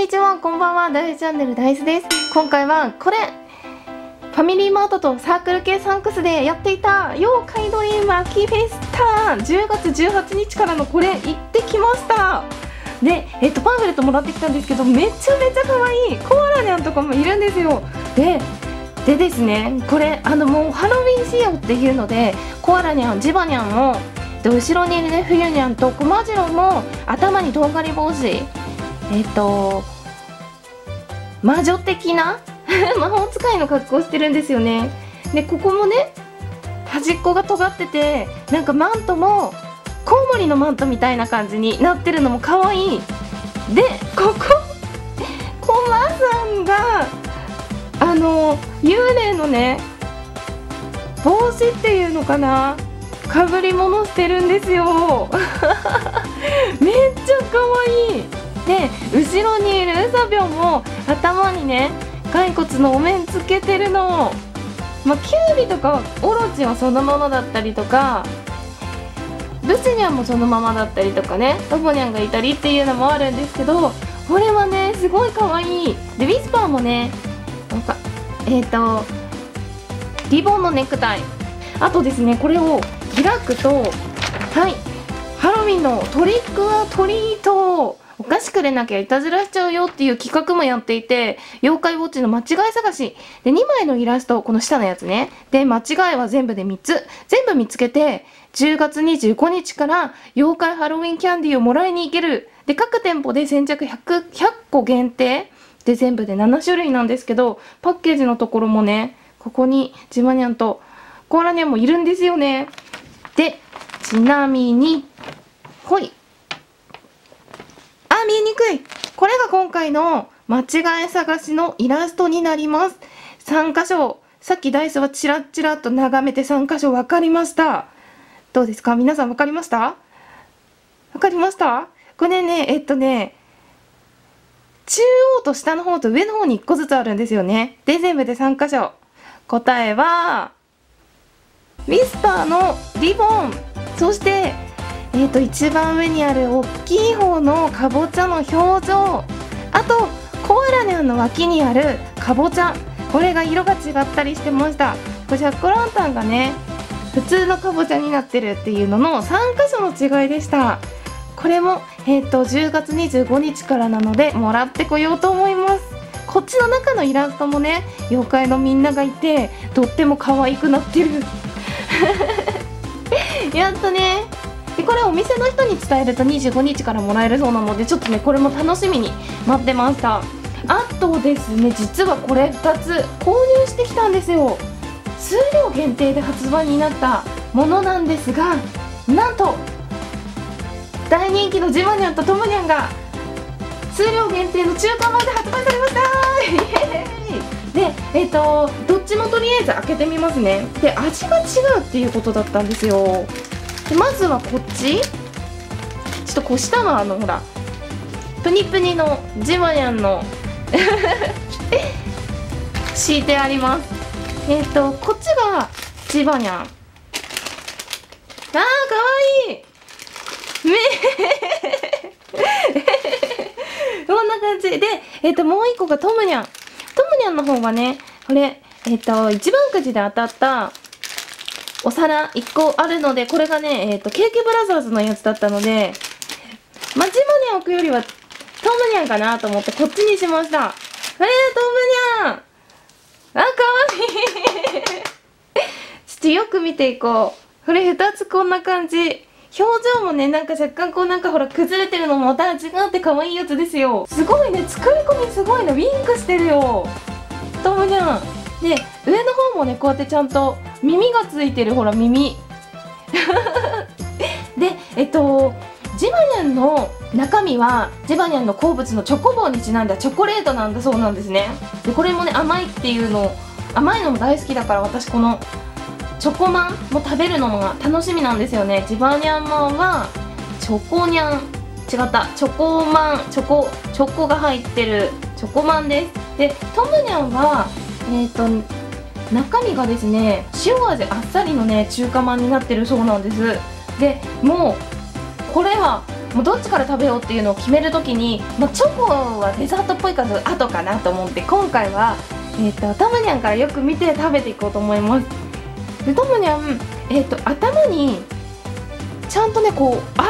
にちは、こんばんは。ダイスチャンネル、ダイスです。今回はこれ、ファミリーマートとサークル系サンクスでやっていた妖怪ドリーム秋フェスタ10月18日からのこれ行ってきました。で、パンフレットもらってきたんですけど、めちゃめちゃ可愛いコアラニャンとかもいるんですよ。でですね、これもうハロウィン仕様っていうので、コアラニャン、ジバニャンも後ろにいるね、冬ニャンとコマジロも頭にとんがり帽子、魔女的な魔法使いの格好してるんですよね。で、ここもね、端っこが尖ってて、なんかマントもコウモリのマントみたいな感じになってるのも可愛い。で、ここコマさんが幽霊のね、帽子っていうのかな、かぶり物してるんですよめっちゃ可愛い。で、後ろにいるウサビョンも頭にね、骸骨のお面つけてるの。まあ、キュウリとかオロチはそのままだったりとか、ブチニャンもそのままだったりとかね、ロボニャンがいたりっていうのもあるんですけど、これはね、すごい可愛い。で、ウィスパーもね、なんかリボンのネクタイ。あとですね、これを開くと、はい、ハロウィンのトリックアトリート、お菓子くれなきゃいたずらしちゃうよっていう企画もやっていて、妖怪ウォッチの間違い探しで、2枚のイラスト、この下のやつね、で、間違いは全部で3つ全部見つけて、10月25日から妖怪ハロウィンキャンディーをもらいに行ける。で、各店舗で先着 100個限定で、全部で7種類なんですけど、パッケージのところもね、ここにジマニャンとコアラニャンもいるんですよね。で、ちなみに、ほい、見えにくい、これが今回の間違い探しのイラストになります。3箇所、さっきダイスはチラッチラッと眺めて3箇所分かりました。どうですか皆さん、分かりました？分かりました？これね、中央と下の方と上の方に1個ずつあるんですよね。で、全部で3箇所。答えは、ウィスパーのリボン、そして、一番上にある大きい方のかぼちゃの表情、あとコアラニャンの脇にあるかぼちゃ、これが色が違ったりしてました。これジャック・ランタンがね、普通のかぼちゃになってるっていうのの3箇所の違いでした。これも、10月25日からなので、もらってこようと思います。こっちの中のイラストもね、妖怪のみんながいて、とっても可愛くなってるやっとね。で、これお店の人に伝えると25日からもらえるそうなので、ちょっとね、これも楽しみに待ってました。あとですね、実はこれ2つ購入してきたんですよ。数量限定で発売になったものなんですが、なんと大人気のジマニャンとトムニャンが数量限定の中華まで発売されましたーで、どっちもとりあえず開けてみますね。で、味が違うっていうことだったんですよ。で、まずはこっち、ちょっとこう下はほら、プニプニのジマニャンの敷いてあります。こっちがジバニャン、あー、かわいいこんな感じで、もう一個がトムニャン。トムニャンの方はね、これ、一番くじで当たったお皿1個あるので、これがね、ケーキブラザーズのやつだったので、まあ、ジマニャン置くよりはトムニャンかなと思って、こっちにしました。トムニャン、あ、かわいいちょっとよく見ていこう。これ2つこんな感じ。表情もね、なんか若干こう、なんかほら、崩れてるのもまた違って可愛いやつですよ。すごいね、作り込みすごいの、ウィンクしてるよトムニャン。で、上の方もね、こうやってちゃんと耳がついてる、ほら耳で、ジバニャンの中身はジバニャンの好物のチョコボーにちなんだチョコレートなんだそうなんですね。で、これもね、甘いっていうの、甘いのも大好きだから、私このチョコマンも食べるのが楽しみなんですよね。ジバニャンマンはチョコニャン、違った、チョコマン、チョコが入ってるチョコマンです。で、トムニャンは中身がですね、塩味あっさりのね、中華まんになってるそうなんです。で、もうこれはもうどっちから食べようっていうのを決めるときに、まあ、チョコはデザートっぽいから後かなと思って、今回はたまにゃんからよく見て食べていこうと思います。でたまにゃん、頭にちゃんとねこう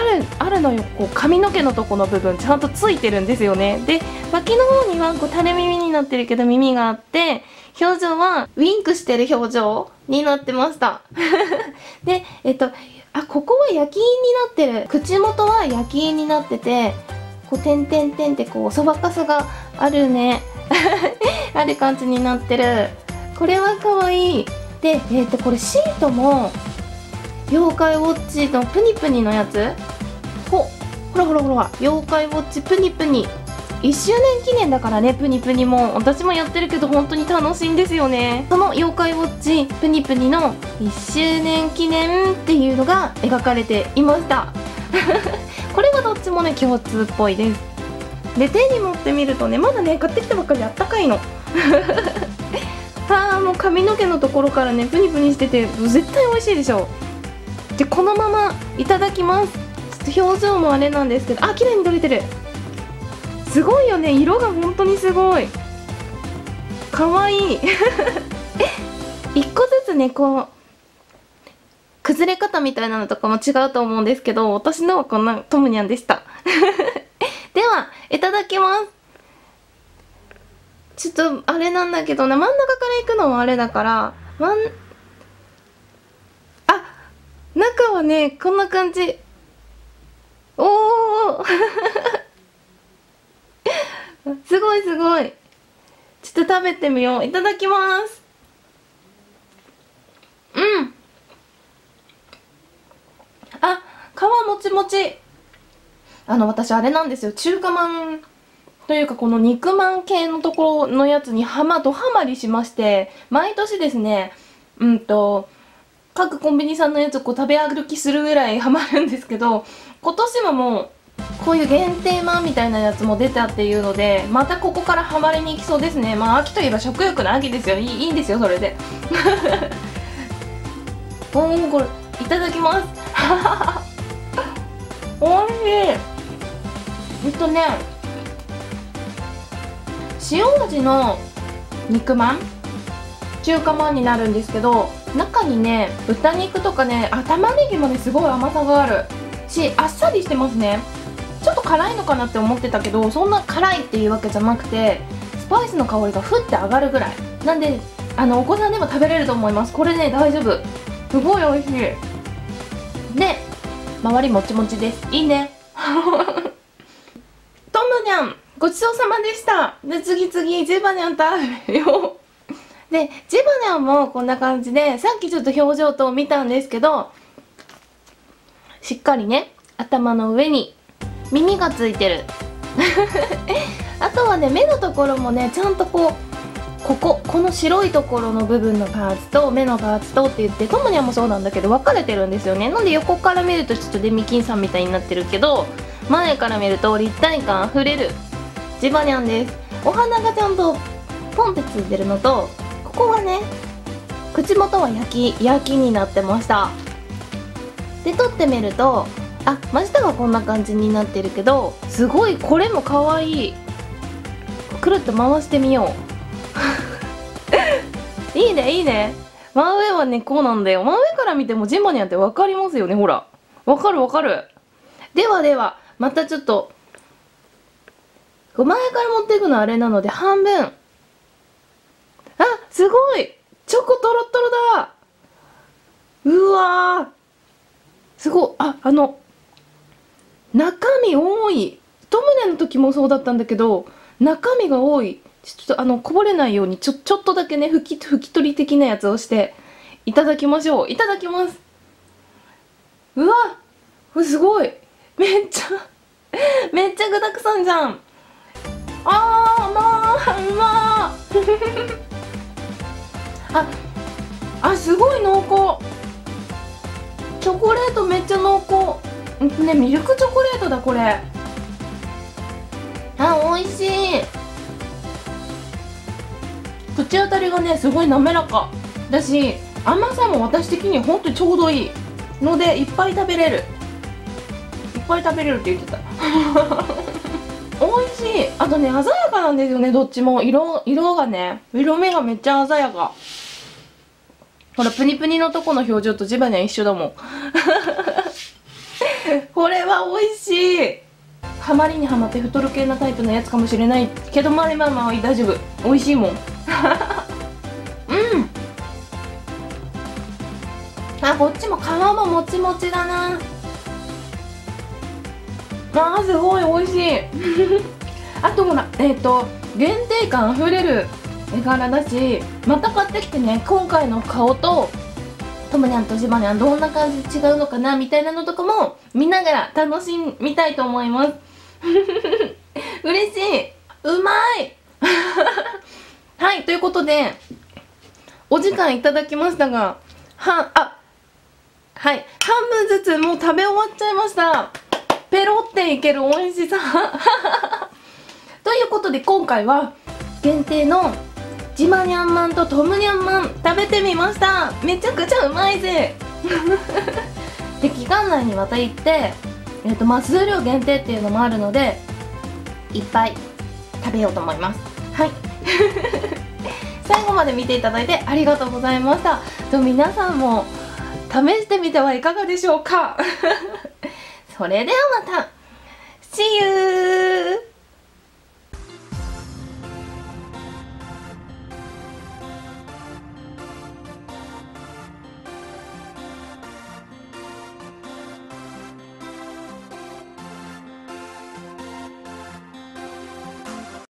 あるのよ、こう髪の毛のとこの部分ちゃんとついてるんですよね。で脇の方にはこう垂れ耳になってるけど耳があって、表情はウィンクしてる表情になってましたであ、ここは焼き印になってる、口元は焼き印になってて、こう点々点ってこうそばかすがあるねある感じになってる。これはかわいい。でこれシートも妖怪ウォッチのプニプニのやつ、ほら妖怪ウォッチプニプニ1周年記念だからね。プニプニも私もやってるけど本当に楽しいんですよね。その妖怪ウォッチプニプニの1周年記念っていうのが描かれていましたこれはどっちもね共通っぽいです。で手に持ってみるとね、まだね買ってきたばっかりあったかいのさあもう髪の毛のところからねプニプニしてて絶対美味しいでしょ。でこのままいただきます。ちょっと表情もあれなんですけど、あ、綺麗に取れてる。すごいよね、色が本当にすごいかわいい一個ずつねこう崩れ方みたいなのとかも違うと思うんですけど、私のはこんなトムニャンでしたではいただきます。ちょっとあれなんだけどな、真ん中からいくのはあれだから、中はねこんな感じ。おおすごいすごい。ちょっと食べてみよう。いただきます。うん、あ、皮もちもち。私あれなんですよ、中華まんというかこの肉まん系のところのやつにドハマりしまして、毎年ですね各コンビニさんのやつをこう食べ歩きするぐらいハマるんですけど、今年ももうこういう限定マンみたいなやつも出たっていうので、またここからハマりに行きそうですね。まあ秋といえば食欲の秋ですよ。いいんですよそれでおお、これいただきますおいしい。塩味の肉まん、中華まんになるんですけど、中にね豚肉とかね、玉ねぎもねすごい甘さがあるし、あっさりしてますね。ちょっと辛いのかなって思ってたけど、そんな辛いっていうわけじゃなくて、スパイスの香りがふって上がるぐらいなんで、お子さんでも食べれると思います。これね大丈夫、すごい美味しい。で周りもちもちです。いいねトムニャンごちそうさまでした。で次々ジバニャン食べよう。でジバニャンもこんな感じで、さっきちょっと表情と見たんですけど、しっかりね頭の上に耳がついてるあとはね目のところもねちゃんとこの白いところの部分のパーツと目のパーツとって言って、トムニャンもそうなんだけど分かれてるんですよね。なんで横から見るとちょっとデミキンさんみたいになってるけど、前から見ると立体感あふれるジバニャンです。お花がちゃんとポンってついてるのと、ここはね口元は焼きになってました。で撮ってみると、あ、真下がこんな感じになってるけど、すごいこれもかわいい。くるっと回してみよういいねいいね。真上はねこうなんだよ。真上から見てもジバニャンって分かりますよね。ほら分かる。ではでは、またちょっと前から持っていくのあれなので半分。あ、すごいチョコトロトロだ。うわーすごい。中身多い。トムネの時もそうだったんだけど、中身が多い。ちょっとこぼれないようにちょっとだけね拭き取り的なやつをしていただきましょう。いただきます。うわすごい、めっちゃ具だくさんじゃん。うまーあ、すごい濃厚。チョコレートめっちゃ濃厚。ね、ミルクチョコレートだこれ。あ、美味しい。口当たりがねすごい滑らかだし、甘さも私的にほんとちょうどいいのでいっぱい食べれる。いっぱい食べれるって言ってた。美味しい。あとね、鮮やかなんですよね、どっちも。色がね、色目がめっちゃ鮮やか。ほら、プニプニのとこの表情とジバニャ一緒だもん。これは美味しい。ハマりにハマって太る系なタイプのやつかもしれないけど、まあまあ大丈夫、美味しいもん。うん、あ、こっちも皮ももちもちだな。あー、すごい美味しい。あとほら、限定感あふれる絵柄だし、また買ってきてね、今回の顔とともにゃんとジバニャンどんな感じ違うのかなみたいなのとかも見ながら楽しみたいと思います。嬉しい、うまい。はい、ということでお時間いただきましたが、はい、半分ずつもう食べ終わっちゃいました。ペロっていける美味しさ。ということで、今回は限定のジバニャンまんとトムニャンまん食べてみました。めちゃくちゃうまいぜ。で、期間内にまた行って、まあ、数量限定っていうのもあるので、いっぱい食べようと思います。はい。最後まで見ていただいてありがとうございました。皆さんも試してみてはいかがでしょうか。それではまた See you!